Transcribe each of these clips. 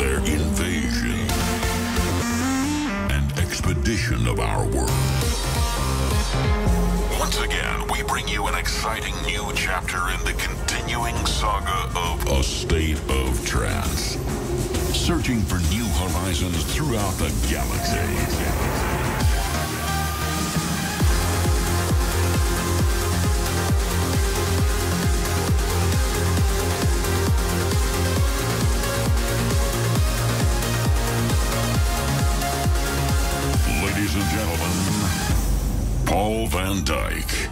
their invasion and expedition of our world. Once again, we bring you an exciting new chapter in the continuing saga of A State of Trance, searching for new horizons throughout the galaxy. Paul van Dyk.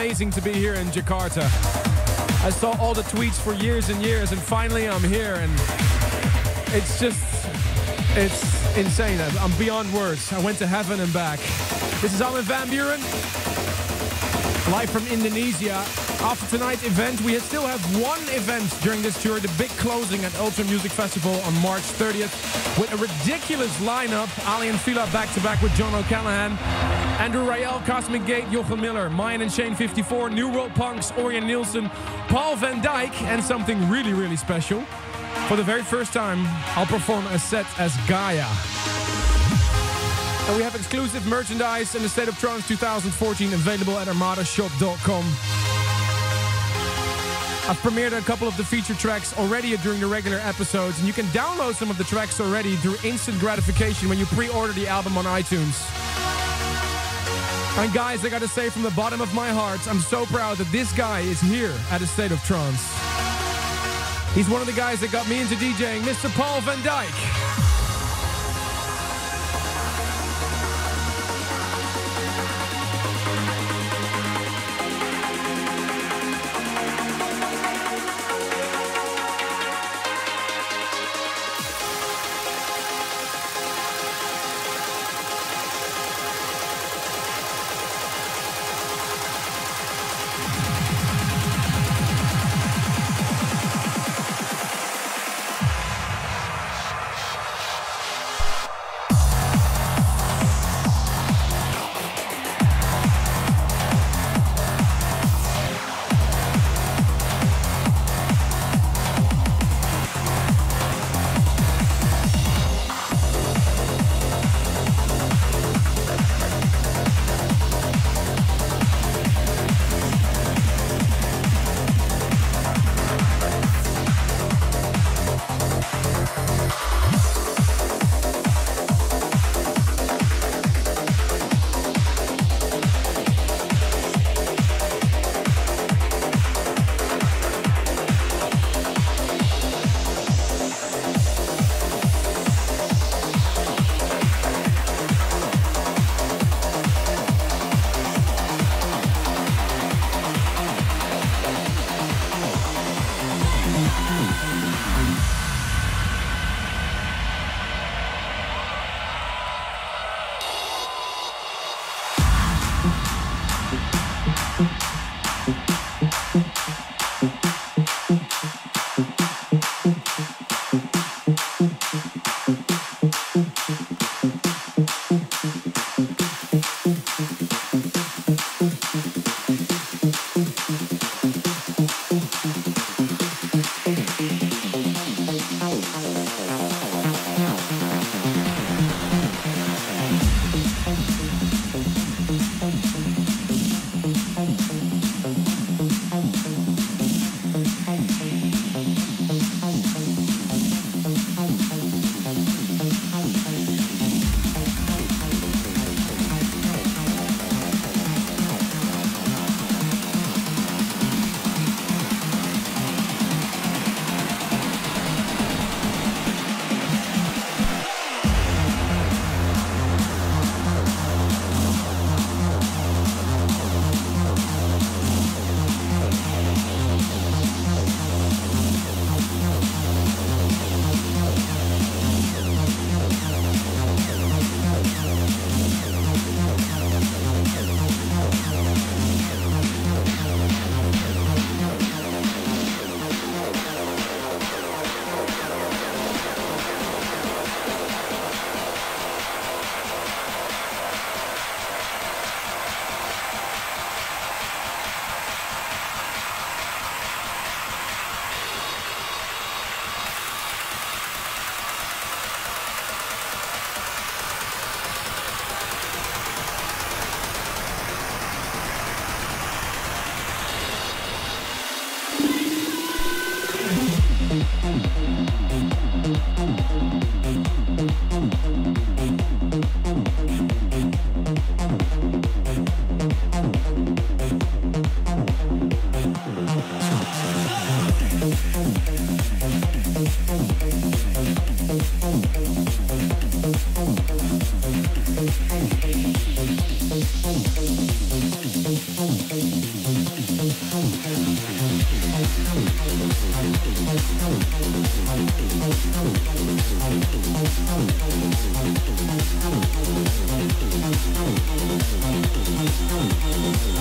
amazing to be here in Jakarta. I saw all the tweets for years and years, and finally I'm here, and it's just, it's insane. I'm beyond words. I went to heaven and back. This is Aly van Buuren, live from Indonesia. After tonight's event, we still have one event during this tour, the big closing at Ultra Music Festival on March 30th, with a ridiculous lineup. Aly and Fila back-to-back with John O'Callaghan, Andrew Rayel, Cosmic Gate, Jochen Miller, Mayan and Shane 54, New World Punks, Orion Nielsen, Paul van Dyk, and something really, really special. For the very first time, I'll perform a set as Gaia. And we have exclusive merchandise in the State of Trance 2014 available at armadashop.com. I've premiered a couple of the feature tracks already during the regular episodes, and you can download some of the tracks already through instant gratification when you pre-order the album on iTunes. And guys, I gotta say from the bottom of my heart, I'm so proud that this guy is here at A State of Trance. He's one of the guys that got me into DJing, Mr. Paul van Dyk.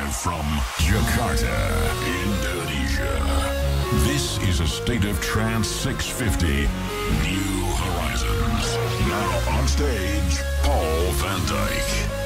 Live from Jakarta, Indonesia, this is A State of Trance 650, New Horizons. Now on stage, Paul van Dyk.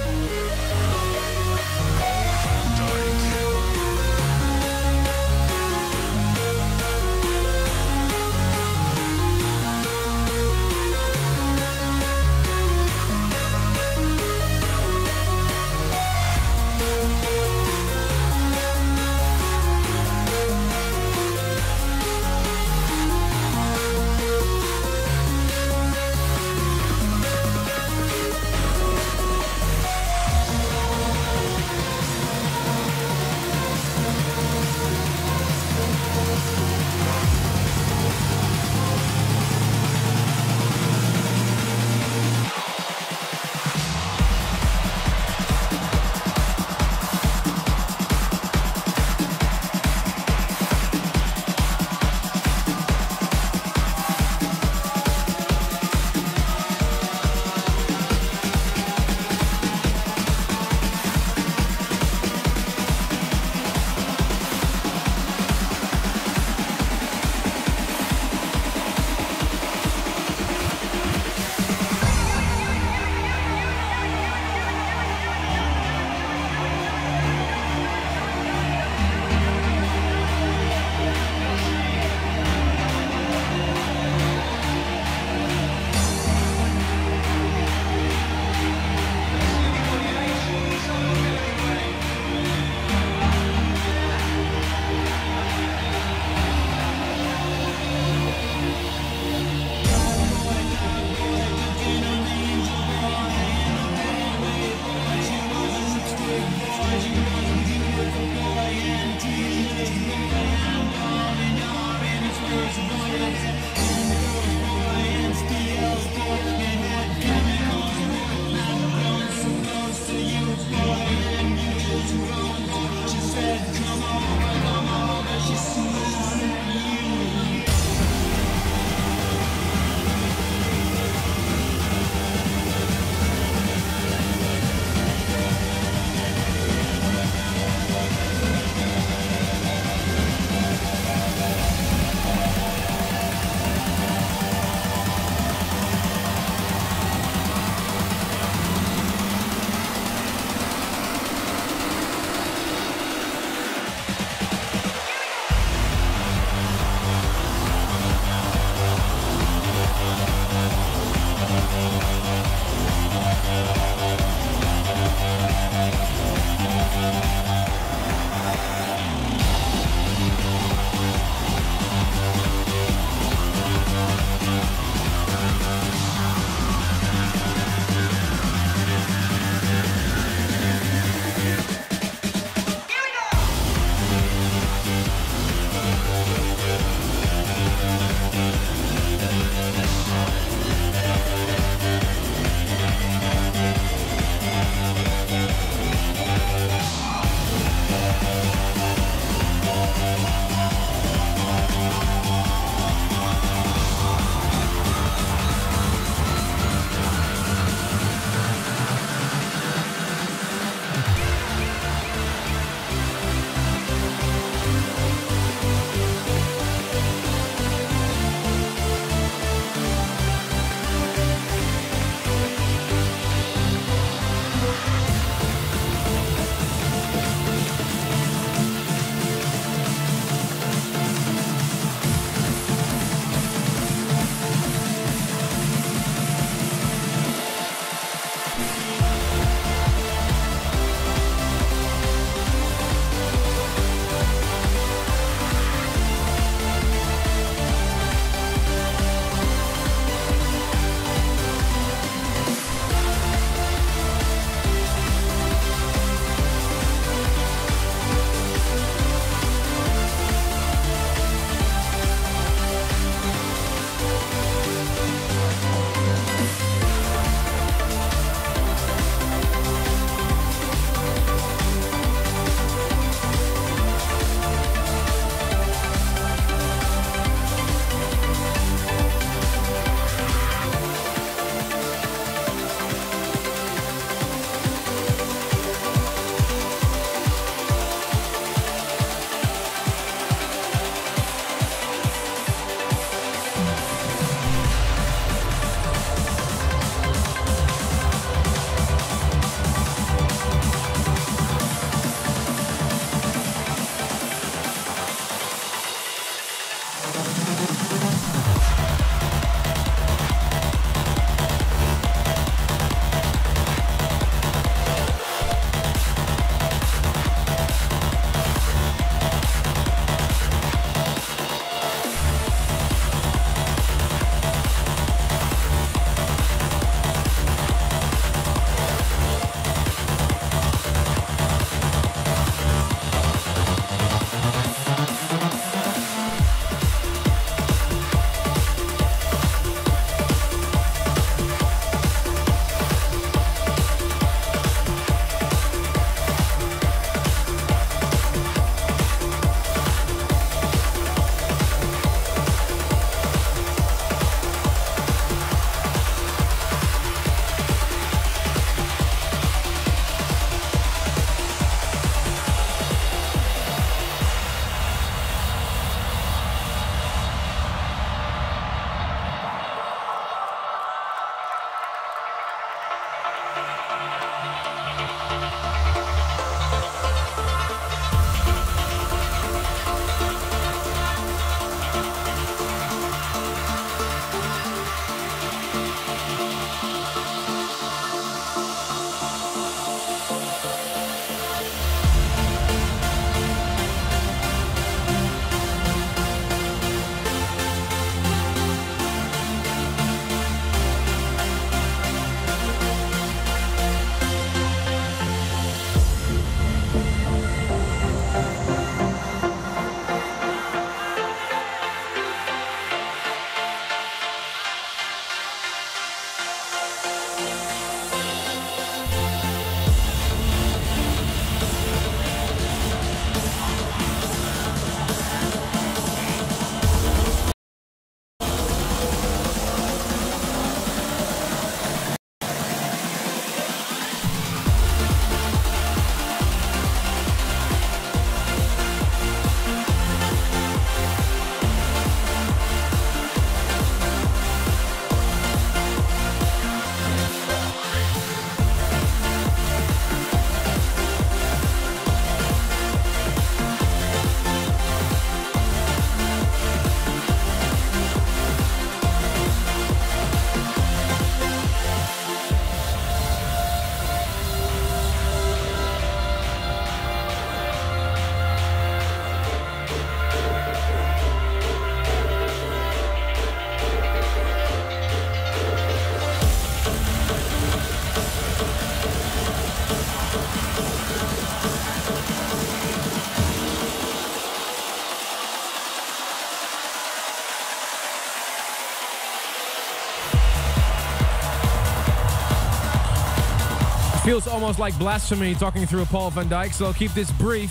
Feels almost like blasphemy talking through Paul van Dyk, so I'll keep this brief.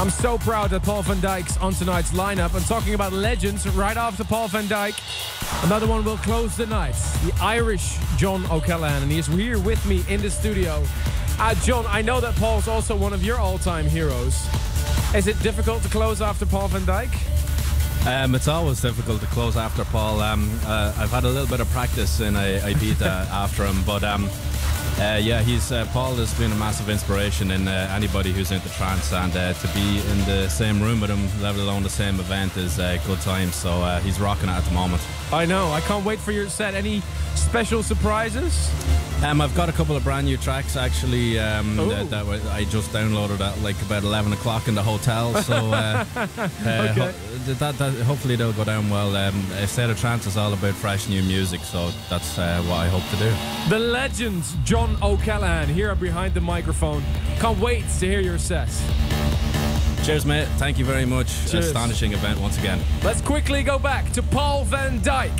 I'm so proud that Paul van Dyk's on tonight's lineup. I'm talking about legends right after Paul van Dyk. Another one will close the night, the Irish John O'Callaghan, and he is here with me in the studio. John, I know that Paul's also one of your all-time heroes. Is it difficult to close after Paul van Dyk? It's always difficult to close after Paul. I've had a little bit of practice in Ibiza after him, but yeah, Paul has been a massive inspiration in anybody who's into trance, and to be in the same room with him, let alone the same event, is a good time. So he's rocking it at the moment. I know. I can't wait for your set. Any special surprises? I've got a couple of brand new tracks actually I just downloaded at like about 11 o'clock in the hotel. So okay. Hopefully they'll go down well. A State of Trance is all about fresh new music, so that's what I hope to do. The legends, John O'Callaghan, here behind the microphone. Can't wait to hear your set. Cheers, mate. Thank you very much. Cheers. Astonishing event once again. Let's quickly go back to Paul van Dyk.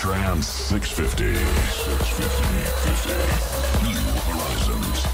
Trance 650. 650. New Horizons.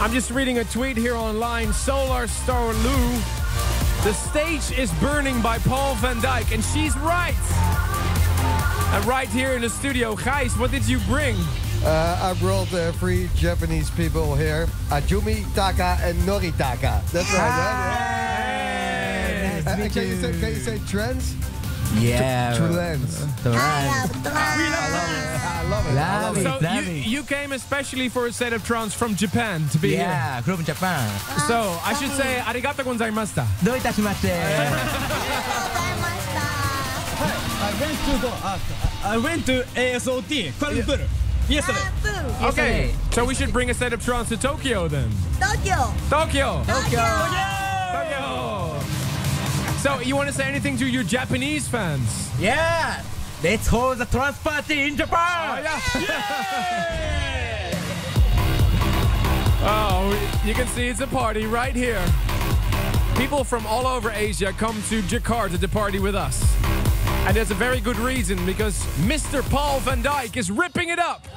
I'm just reading a tweet here online. Solar Star Lou. The Stage Is Burning by Paul van Dyk. And she's right. And right here in the studio. Gijs, what did you bring? I brought three Japanese people here. Ajumi, Taka, and Noritaka. That's right. Hey. Nice to meet you. Can you say trance? Yeah. True Lens. I love it. So you came especially for A State of Trance from Japan to be here. Yeah, grew up in Japan. So I should say arigatou gozaimashita. Do itashimashite. I went to ASOT, Kuala Lumpur, yesterday. Okay, so we should bring A State of Trance to Tokyo then. Tokyo! So you want to say anything to your Japanese fans? Yeah! Let's hold the trance party in Japan! Oh, yeah. Yeah. Oh, you can see it's a party right here. People from all over Asia come to Jakarta to party with us. And there's a very good reason, because Mr. Paul van Dyk is ripping it up.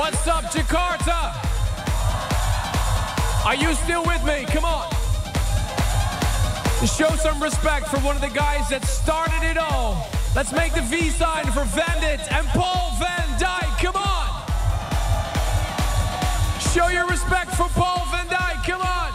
What's up, Jakarta? Are you still with me? Come on. Show some respect for one of the guys that started it all. Let's make the V sign for Vandit and Paul van Dyk. Come on. Show your respect for Paul van Dyk. Come on.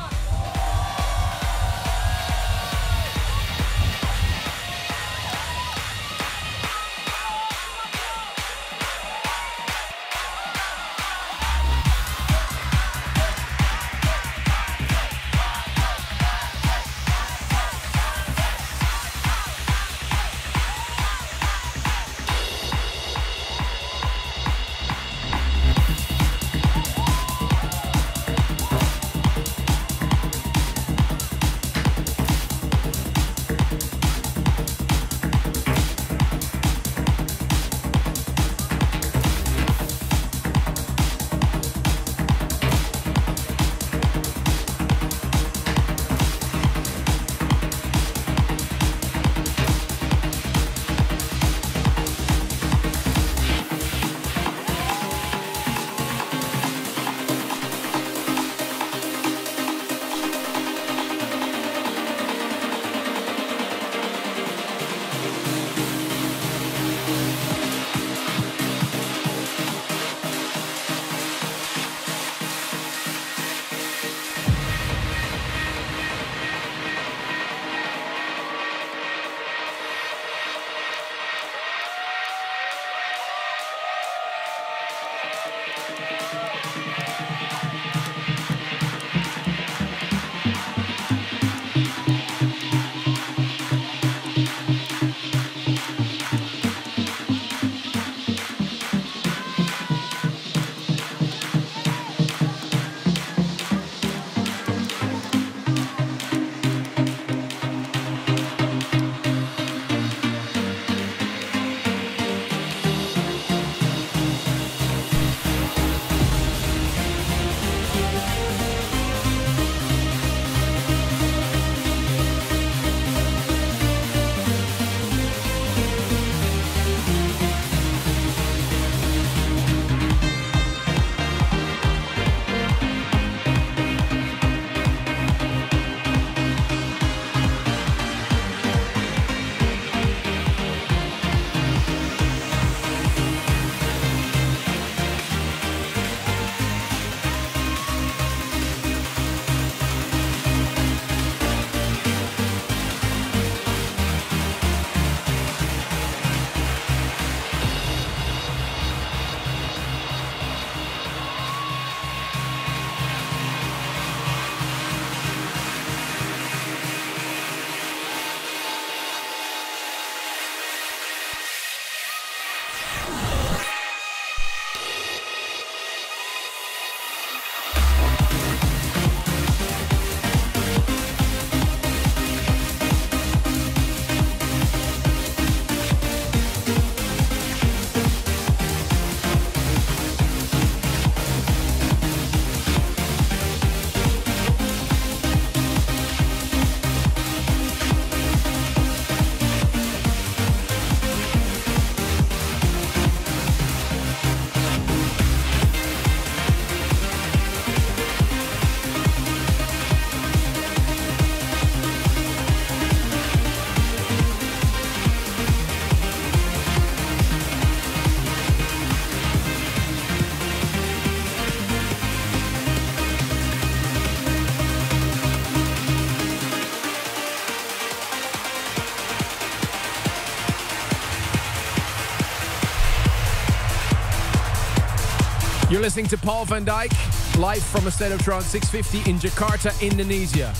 You're listening to Paul van Dyk, live from A State of Trance 650 in Jakarta, Indonesia.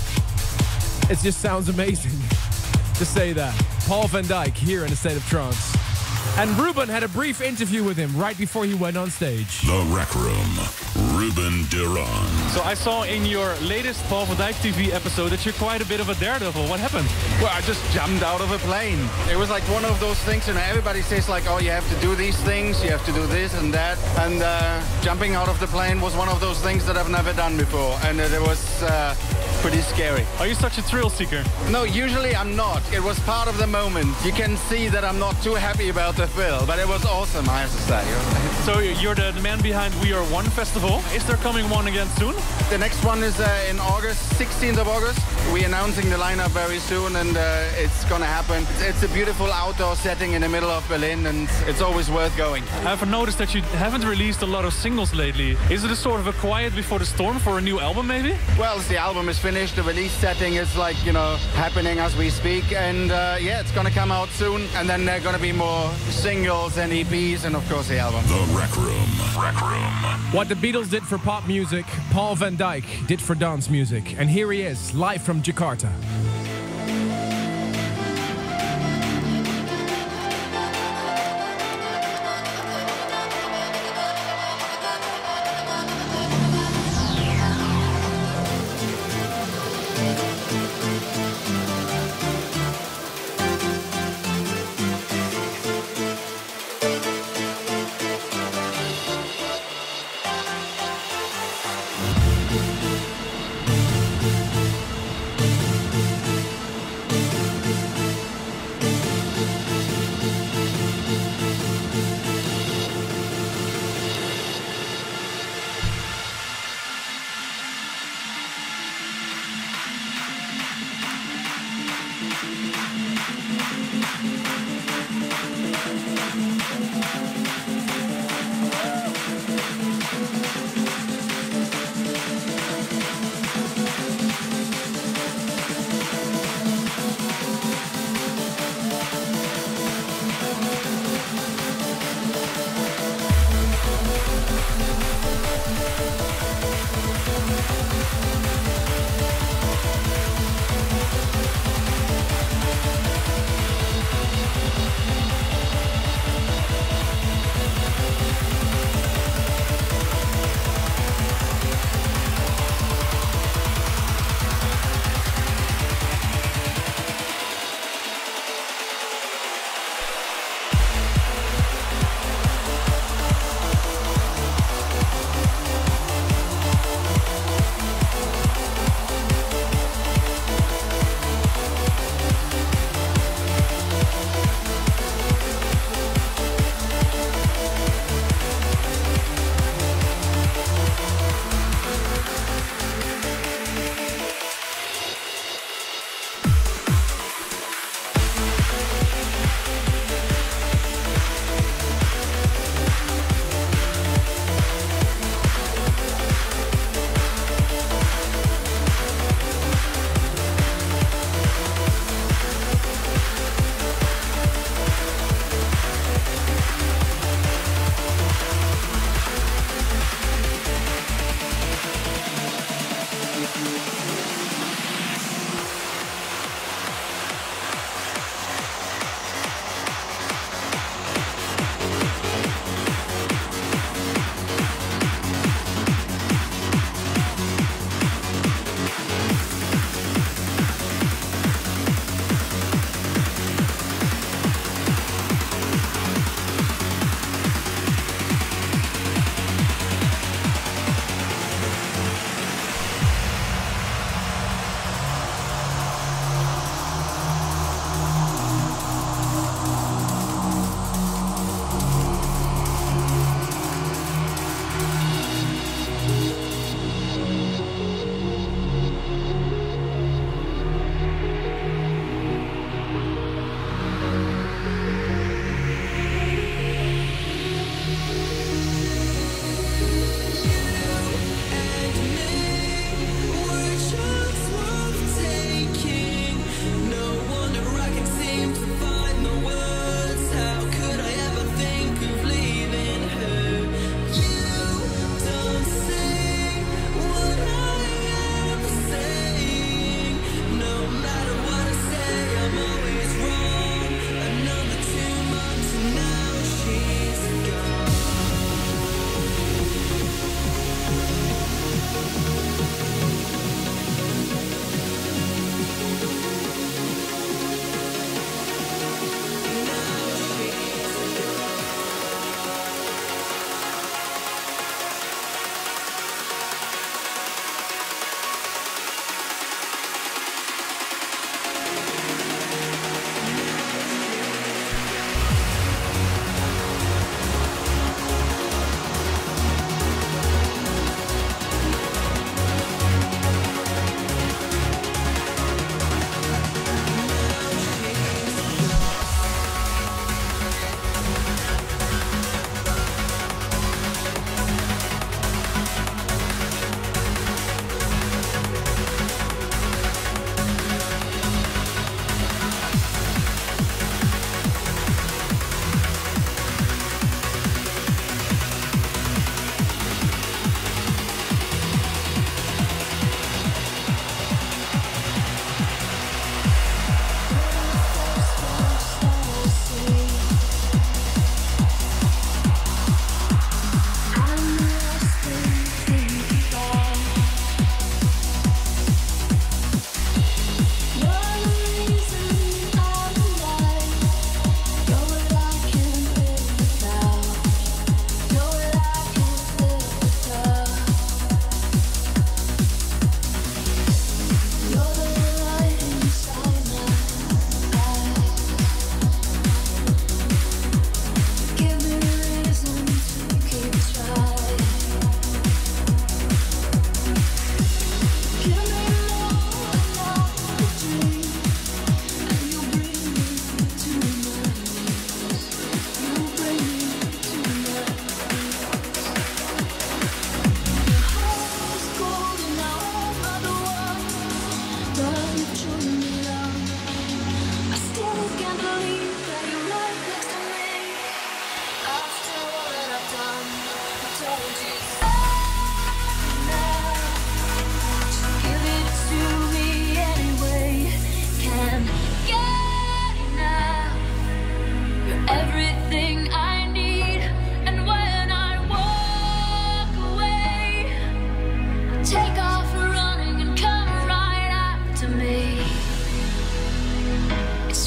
It just sounds amazing to say that. Paul van Dyk here in A State of Trance. And Ruben had a brief interview with him right before he went on stage. The Rec Room, Ruben Duran. So I saw in your latest Paul van Dyk TV episode that you're quite a bit of a daredevil. What happened? Well, I just jumped out of a plane. It was like one of those things, and everybody says like, oh, you have to do these things, you have to do this and that. And jumping out of the plane was one of those things that I've never done before. And it was pretty scary. Are you such a thrill seeker? No, usually I'm not. It was part of the moment. You can see that I'm not too happy about the thrill, but it was awesome, I have to say. So you're the man behind We Are One Festival. Is there coming one again soon? The next one is in August, 16th of August. We're announcing the lineup very soon, and it's gonna happen. It's a beautiful outdoor setting in the middle of Berlin, and it's always worth going. I've noticed that you haven't released a lot of singles lately. Is it a sort of a quiet before the storm for a new album, maybe? Well, the album is finished. The release setting is, like, you know, happening as we speak, and yeah, it's gonna come out soon. And then there are gonna be more singles and EPs, and of course the album. The Rec Room. Rec Room. What the Beatles did for pop music, Paul van Dyk did for dance music, and here he is, live from Jakarta.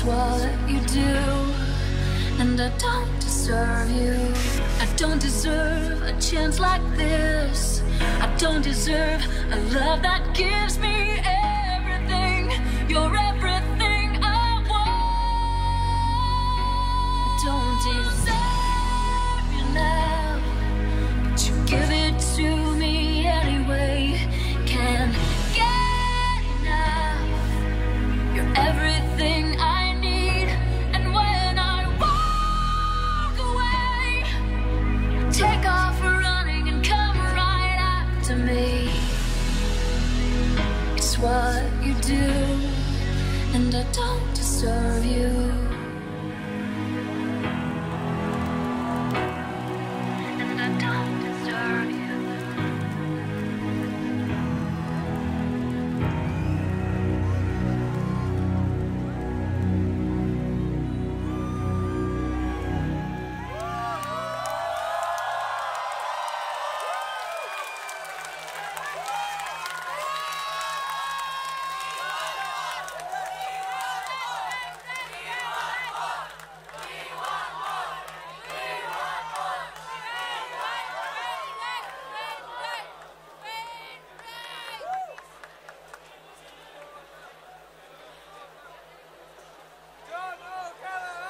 what you do, and I don't deserve you. I don't deserve a chance like this. I don't deserve a love that gives me everything. You're everything I want. I don't deserve you now, but you give it to me anyway. Can't get enough. You're everything I need, and when I walk away, I take off running and come right after me. It's what you do, and I don't deserve you.